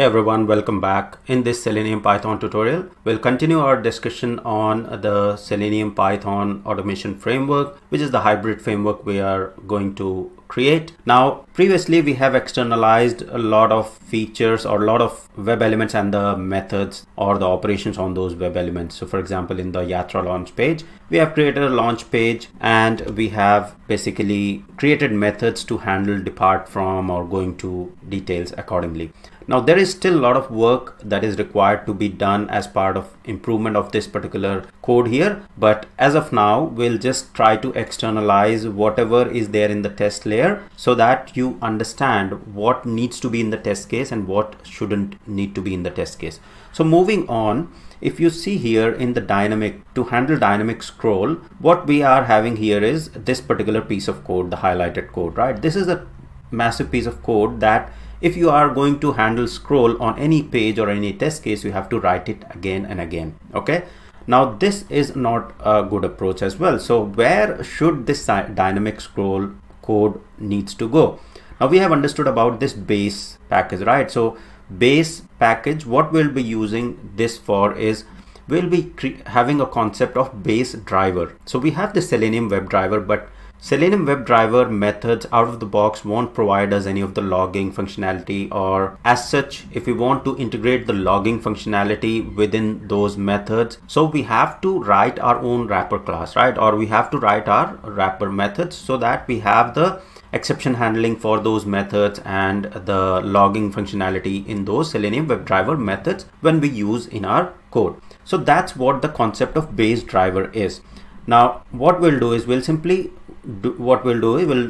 Hey everyone, welcome back. In this Selenium Python tutorial, we'll continue our discussion on the Selenium Python automation framework, which is the hybrid framework we are going to create. Now, previously we have externalized a lot of features or a lot of web elements and the methods or the operations on those web elements. So for example, in the Yatra launch page, we have created a launch page and we have basically created methods to handle depart from or going to details accordingly. Now, there is still a lot of work that is required to be done as part of improvement of this particular code here. But as of now, we'll just try to externalize whatever is there in the test layer so that you understand what needs to be in the test case and what shouldn't need to be in the test case. So moving on, if you see here in the to handle dynamic scroll, what we are having here is this particular piece of code, the highlighted code, right? This is a massive piece of code that if you are going to handle scroll on any page or any test case, you have to write it again and again. Okay. Now, this is not a good approach as well. So where should this dynamic scroll code needs to go? Now, we have understood about this base package, right? So base package, what we'll be using this for is we'll be having a concept of base driver. So we have the Selenium WebDriver, but Selenium WebDriver methods out of the box won't provide us any of the logging functionality, or as such, if we want to integrate the logging functionality within those methods, so we have to write our own wrapper class, right? Or we have to write our wrapper methods so that we have the exception handling for those methods and the logging functionality in those Selenium WebDriver methods when we use in our code. So that's what the concept of base driver is. Now, what we'll do is we'll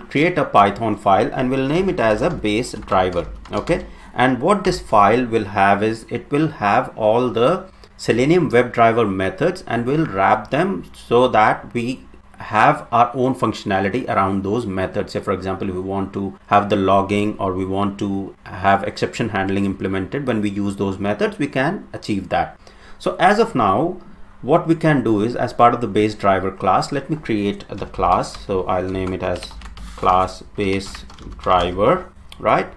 create a Python file and we'll name it as a base driver. Okay. And what this file will have is it will have all the Selenium WebDriver methods and we'll wrap them so that we have our own functionality around those methods. Say for example, if we want to have the logging or we want to have exception handling implemented when we use those methods, we can achieve that. So as of now, what we can do is, as part of the base driver class, let me create the class. So I'll name it as class base driver, right?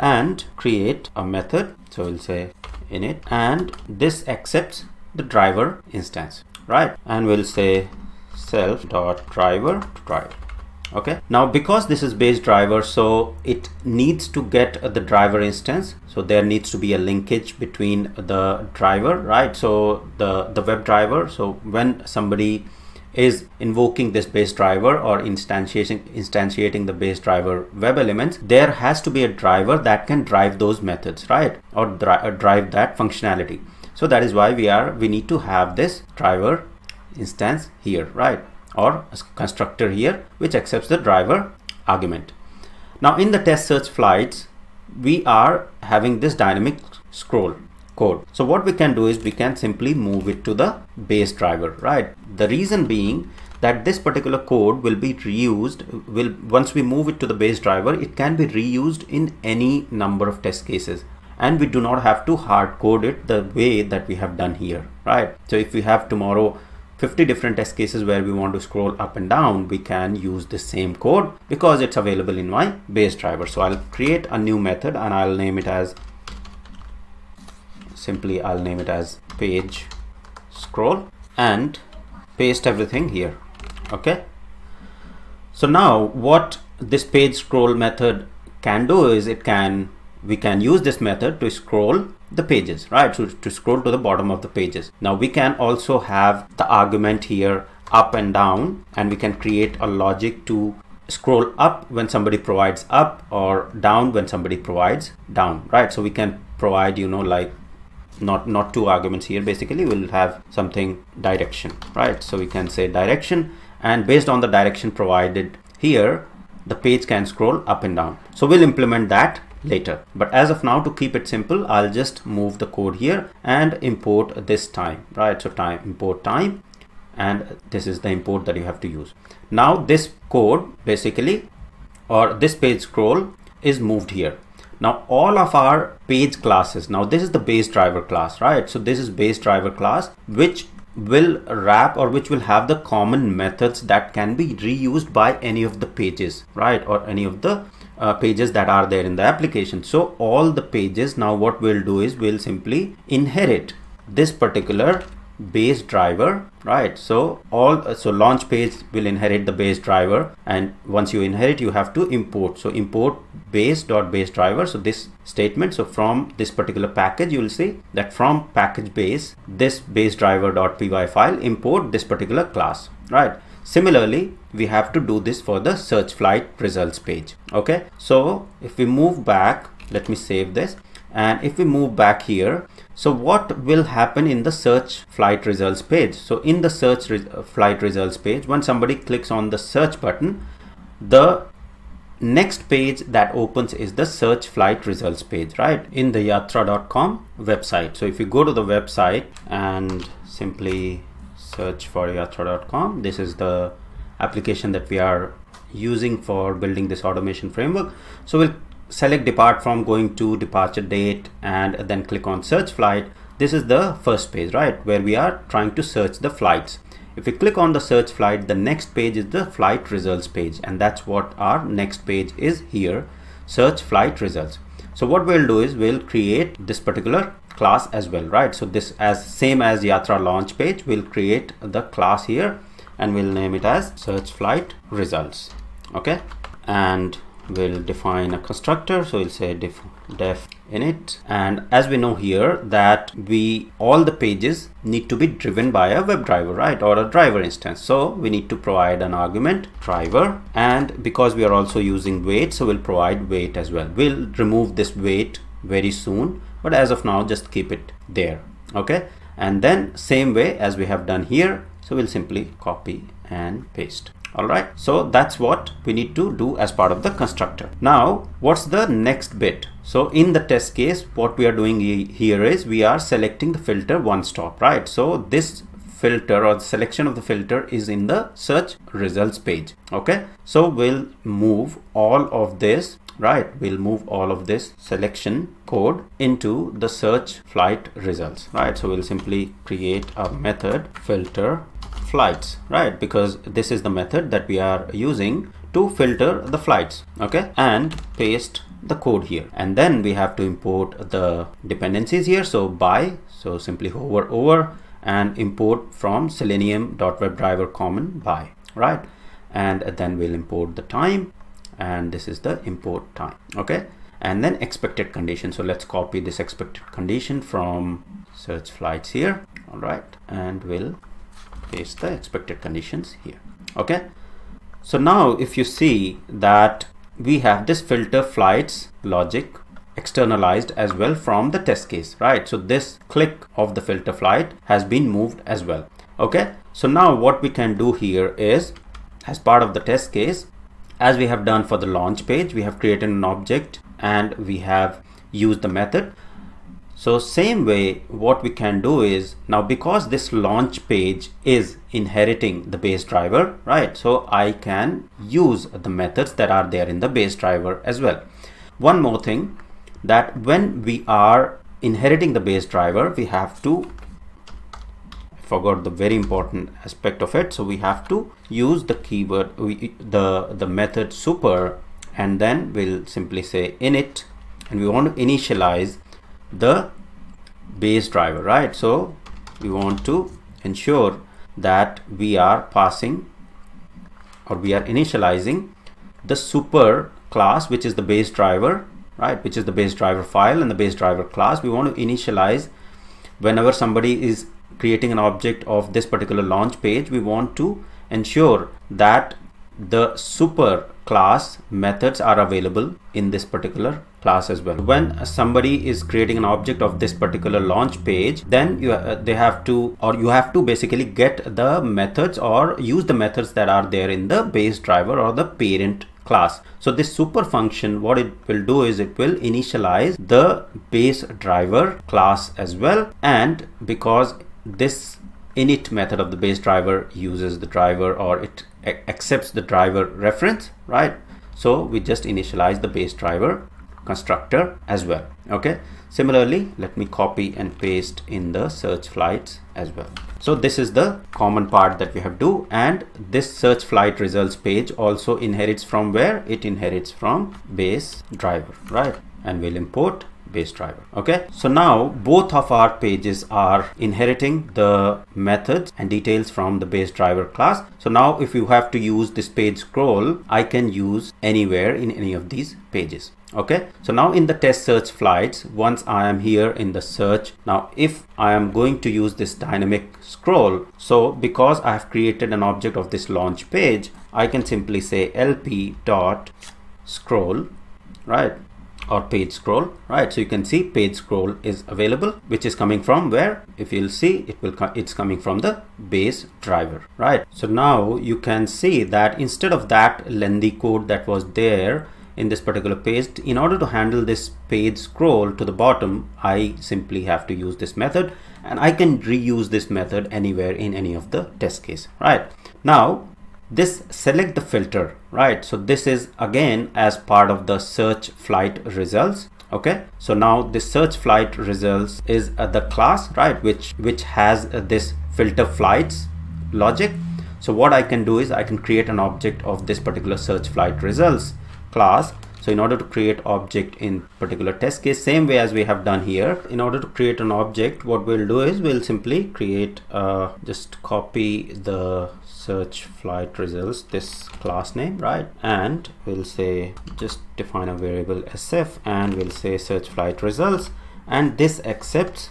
And create a method. So we'll say init, and this accepts the driver instance, right? And we'll say self.driver. Okay. Now, because this is base driver, so it needs to get the driver instance. So there needs to be a linkage between the driver, right? So the web driver. So when somebody is invoking this base driver or instantiating the base driver web elements, there has to be a driver that can drive those methods, right? Or drive that functionality. So that is why we need to have this driver instance here, right? Or a constructor here which accepts the driver argument. Now, in the test search flights, we are having this dynamic scroll code. So what we can do is we can simply move it to the base driver, right? The reason being that this particular code will be reused. Once we move it to the base driver, it can be reused in any number of test cases. And we do not have to hard code it the way that we have done here, right? So if we have tomorrow 50 different test cases where we want to scroll up and down, we can use the same code because it's available in my base driver. So I'll create a new method and I'll name it as page scroll and paste everything here. Okay. So now what this page scroll method can do is we can use this method to scroll the pages, right? So to scroll to the bottom of the pages. Now we can also have the argument here up and down, and we can create a logic to scroll up when somebody provides up or down when somebody provides down, right? So we can provide, you know, like not two arguments here. Basically, we'll have something direction, right? So we can say direction, and based on the direction provided here, the page can scroll up and down. So we'll implement that later, but as of now, to keep it simple, I'll just move the code here and import this time, right? So import time, and this is the import that you have to use. Now this code basically, or this page scroll, is moved here. Now all of our page classes, now this is the base driver class, right? So this is base driver class which will wrap or which will have the common methods that can be reused by any of the pages, right? Or any of the pages that are there in the application. So all the pages, now what we'll do is we'll simply inherit this particular base driver, right? So launch page will inherit the base driver, and once you inherit, you have to import. So import base.base driver. So this statement, so from this particular package, you will see that from package base, this base driver.py file, import this particular class, right? Similarly, we have to do this for the search flight results page. Okay, so if we move back, let me save this. And if we move back here, so what will happen in the search flight results page? So in the search flight results page, when somebody clicks on the search button, the next page that opens is the search flight results page, right? In the yatra.com website. So if you go to the website and simply search for yatra.com, this is the application that we are using for building this automation framework. So we'll select depart from, going to departure date, and then click on search flight. This is the first page, right, where we are trying to search the flights. If we click on the search flight, the next page is the flight results page, and that's what our next page is here, search flight results. So what we'll do is we'll create this particular class as well, right? So this, as same as Yatra launch page, we'll create the class here and we'll name it as search flight results. Okay, and we'll define a constructor. So we'll say def init, and as we know here that all the pages need to be driven by a web driver, right, or a driver instance. So we need to provide an argument driver, and because we are also using weight, so we'll provide weight as well. We'll remove this weight very soon, but as of now just keep it there. Okay, and then same way as we have done here, so we'll simply copy and paste. All right, so that's what we need to do as part of the constructor. Now, what's the next bit? So in the test case, what we are doing here is we are selecting the filter one stop, right? So this filter, or the selection of the filter, is in the search results page. Okay, so we'll move all of this, right? We'll move all of this selection code into the search flight results, right? So we'll simply create a method filter flights, right, because this is the method that we are using to filter the flights. Okay, and paste the code here, and then we have to import the dependencies here. So by, so simply hover over and import from selenium.webdriver common by, right, and then we'll import the time, and this is the import time. Okay, and then expected condition. So let's copy this expected condition from search flights here. All right, and we'll paste the expected conditions here. Okay, so now if you see that we have this filter flights logic externalized as well from the test case, right? So this click of the filter flight has been moved as well. Okay, so now what we can do here is, as part of the test case, as we have done for the launch page, we have created an object and we have used the method. So same way, what we can do is, now because this launch page is inheriting the base driver, right, so I can use the methods that are there in the base driver as well. One more thing, that when we are inheriting the base driver, we have to, I forgot the very important aspect of it, so we have to use the keyword, the method super, and then we'll simply say init, and we want to initialize the base driver, right? So we want to ensure that we are passing, or we are initializing the super class, which is the base driver, right, which is the base driver file and the base driver class. We want to initialize whenever somebody is creating an object of this particular launch page, we want to ensure that the super class methods are available in this particular class as well. When somebody is creating an object of this particular launch page, then you have to basically get the methods, or use the methods that are there in the base driver or the parent class. So this super function, what it will do is it will initialize the base driver class as well, and because this init method of the base driver uses the driver, or it accepts the driver reference, right, so we just initialize the base driver constructor as well. Okay, Similarly, let me copy and paste in the search flights as well. So this is the common part that we have to do, and this search flight results page also inherits from where? It inherits from base driver, right? And we'll import base driver. Okay, so now both of our pages are inheriting the methods and details from the base driver class. So now if you have to use this page scroll, I can use anywhere in any of these pages. Okay, so now in the test search flights, once I am here in the search, now if I am going to use this dynamic scroll, so because I have created an object of this launch page, I can simply say LP dot scroll, right? Or page scroll, right? So you can see page scroll is available, which is coming from where? If you'll see, it's coming from the base driver, right? So now you can see that instead of that lengthy code that was there in this particular page, in order to handle this page scroll to the bottom, I simply have to use this method, and I can reuse this method anywhere in any of the test case, right? Now this select the filter, right? So this is again as part of the search flight results. Okay, so now this search flight results is the class, right, which has this filter flights logic. So what I can do is I can create an object of this particular search flight results class. So in order to create object in particular test case, same way as we have done here, in order to create an object, what we'll do is we'll simply create just copy the search flight results, this class name, right? And we'll say, just define a variable SF, and we'll say search flight results, and this accepts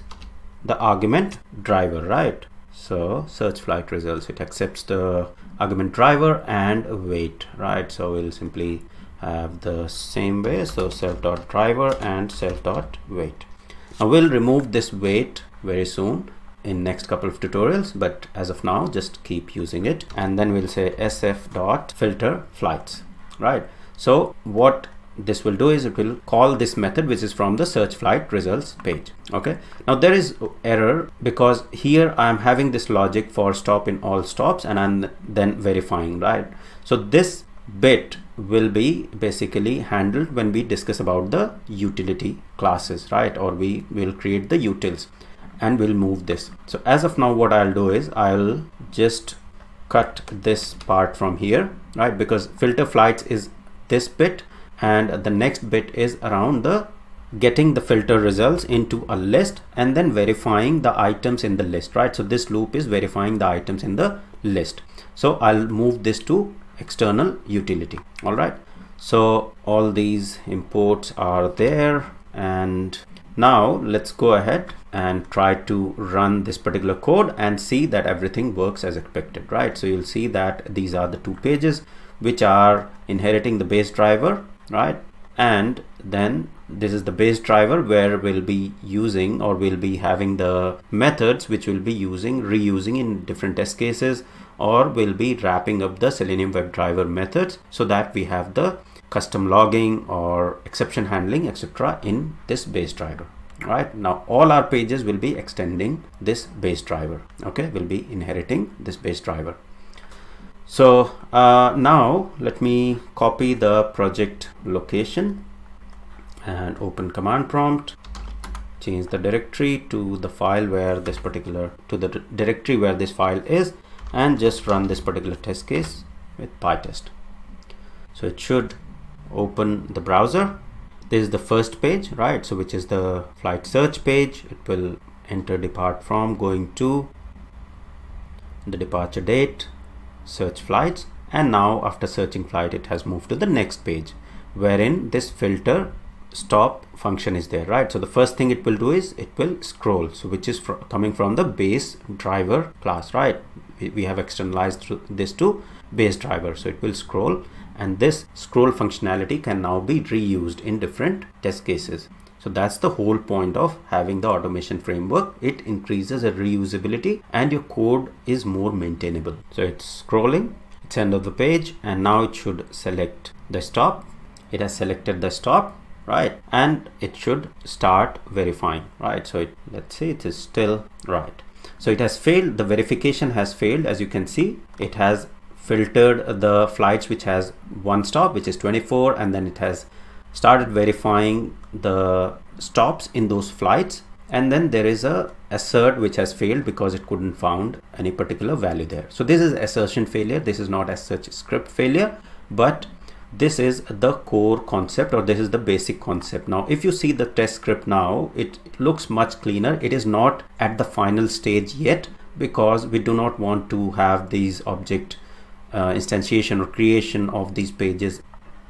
the argument driver, right? So search flight results, it accepts the argument driver and weight, right? So we'll simply have the same way, so self.driver and self.weight. Now we'll remove this weight very soon in next couple of tutorials, but as of now just keep using it, and then we'll say sf.filterFlights, right? So what this will do is it will call this method which is from the search flight results page. Okay, now there is error because here I am having this logic for stop in all stops and I'm then verifying, right? So this bit will be basically handled when we discuss about the utility classes, right? Or we will create the utils and we'll move this. So as of now, what I'll do is I'll just cut this part from here, right? Because filter flights is this bit, and the next bit is around the getting the filter results into a list and then verifying the items in the list, right? So this loop is verifying the items in the list. So I'll move this to external utility. All right, so all these imports are there, and now let's go ahead and try to run this particular code and see that everything works as expected, right? So you'll see that these are the two pages which are inheriting the base driver, right? And then this is the base driver where we'll be using, or we'll be having the methods which we'll be reusing in different test cases, or we'll be wrapping up the Selenium WebDriver methods so that we have the custom logging or exception handling, etc. in this base driver. Right, now all our pages will be extending this base driver. Okay, we'll be inheriting this base driver. So now let me copy the project location and open command prompt, change the directory to the file where this particular, to the directory where this file is, and just run this particular test case with PyTest. So it should open the browser. This is the first page, right? So which is the flight search page. It will enter depart from, going to, the departure date, search flights, and now after searching flight, it has moved to the next page wherein this filter stop function is there, right? So the first thing it will do is it will scroll, so which is coming from the base driver class, right? We have externalized this to base driver, so it will scroll, and this scroll functionality can now be reused in different test cases. So that's the whole point of having the automation framework. It increases the reusability and your code is more maintainable. So it's scrolling, it's end of the page, and now it should select the stop. It has selected the stop, right? And it should start verifying, right? So let's see, it is still right. So it has failed, the verification has failed. As you can see, it has filtered the flights which has one stop, which is 24, and then it has started verifying the stops in those flights, and then there is a assert which has failed because it couldn't found any particular value there. So this is assertion failure. This is not as such script failure, but this is the core concept, or this is the basic concept. Now, if you see the test script now, it looks much cleaner. It is not at the final stage yet, because we do not want to have these object instantiation or creation of these pages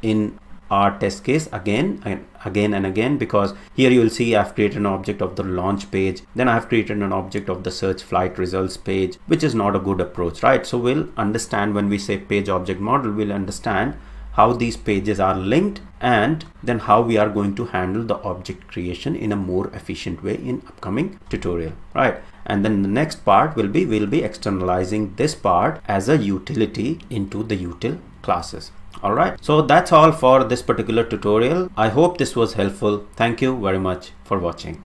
in our test case again and again, because here you will see I've created an object of the launch page, then I've created an object of the search flight results page, which is not a good approach, right? So we'll understand, when we say page object model, we'll understand how these pages are linked, and then how we are going to handle the object creation in a more efficient way in upcoming tutorial, right? And then the next part will be, we'll be externalizing this part as a utility into the util classes. All right, so that's all for this particular tutorial. I hope this was helpful. Thank you very much for watching.